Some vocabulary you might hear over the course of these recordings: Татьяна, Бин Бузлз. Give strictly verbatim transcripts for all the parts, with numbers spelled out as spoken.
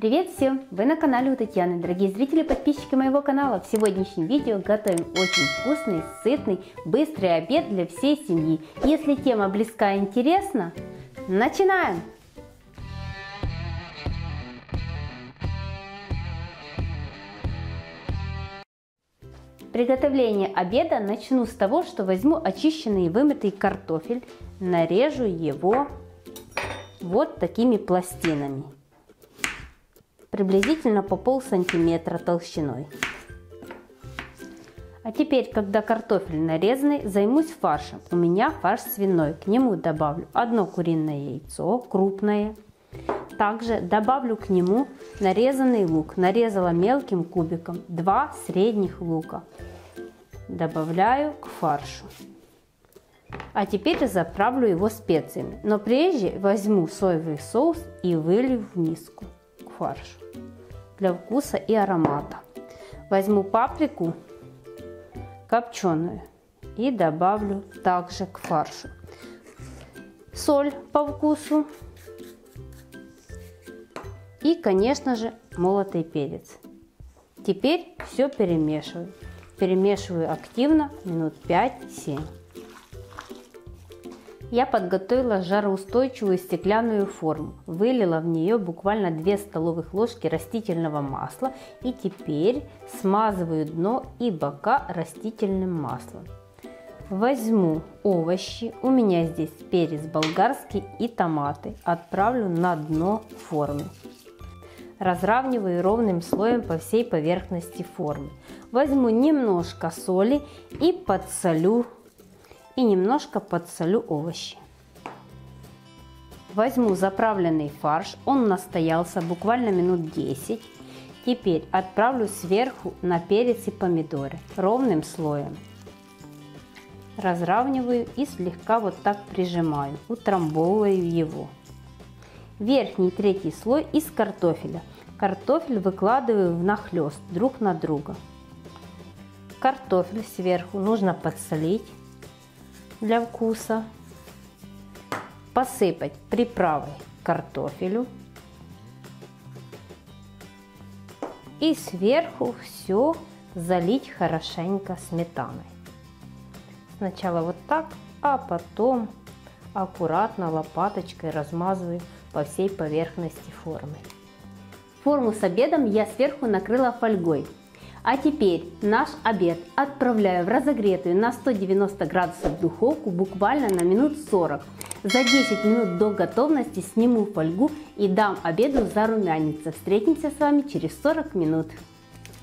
Привет всем! Вы на канале у Татьяны. Дорогие зрители и подписчики моего канала, в сегодняшнем видео готовим очень вкусный, сытный, быстрый обед для всей семьи. Если тема близка и интересна, начинаем! Приготовление обеда начну с того, что возьму очищенный и вымытый картофель, нарежу его вот такими пластинами. Приблизительно по пол сантиметра толщиной. А теперь, когда картофель нарезанный, займусь фаршем. У меня фарш свиной. К нему добавлю одно куриное яйцо, крупное. Также добавлю к нему нарезанный лук. Нарезала мелким кубиком. Два средних лука. Добавляю к фаршу. А теперь заправлю его специями. Но прежде возьму соевый соус и вылью в миску к фаршу для вкуса и аромата. Возьму паприку копченую и добавлю также к фаршу. Соль по вкусу. И, конечно же, молотый перец. Теперь все перемешиваю. Перемешиваю активно минут пять-семь. Я подготовила жароустойчивую стеклянную форму. Вылила в нее буквально две столовых ложки растительного масла. И теперь смазываю дно и бока растительным маслом. Возьму овощи, у меня здесь перец болгарский и томаты. Отправлю на дно формы. Разравниваю ровным слоем по всей поверхности формы. Возьму немножко соли и подсолю, и немножко подсолю овощи. Возьму заправленный фарш, он настоялся буквально минут десять. Теперь отправлю сверху на перец и помидоры ровным слоем. Разравниваю и слегка вот так прижимаю, утрамбовываю его. Верхний третий слой из картофеля. Картофель выкладываю внахлёст друг на друга. Картофель сверху нужно подсолить для вкуса. Посыпать приправой к картофелю. И сверху все залить хорошенько сметаной. Сначала вот так, а потом аккуратно лопаточкой размазываю по всей поверхности формы. Форму с обедом я сверху накрыла фольгой. А теперь наш обед отправляю в разогретую на сто девяносто градусов духовку буквально на минут сорок. За десять минут до готовности сниму фольгу и дам обеду зарумяниться. Встретимся с вами через сорок минут.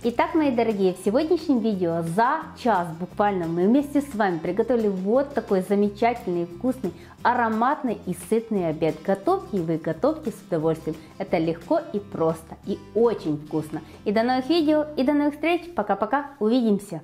Итак, мои дорогие, в сегодняшнем видео за час буквально мы вместе с вами приготовили вот такой замечательный, вкусный, ароматный и сытный обед. Готовьте и вы, готовьте с удовольствием. Это легко и просто, и очень вкусно. И до новых видео, и до новых встреч. Пока-пока, увидимся!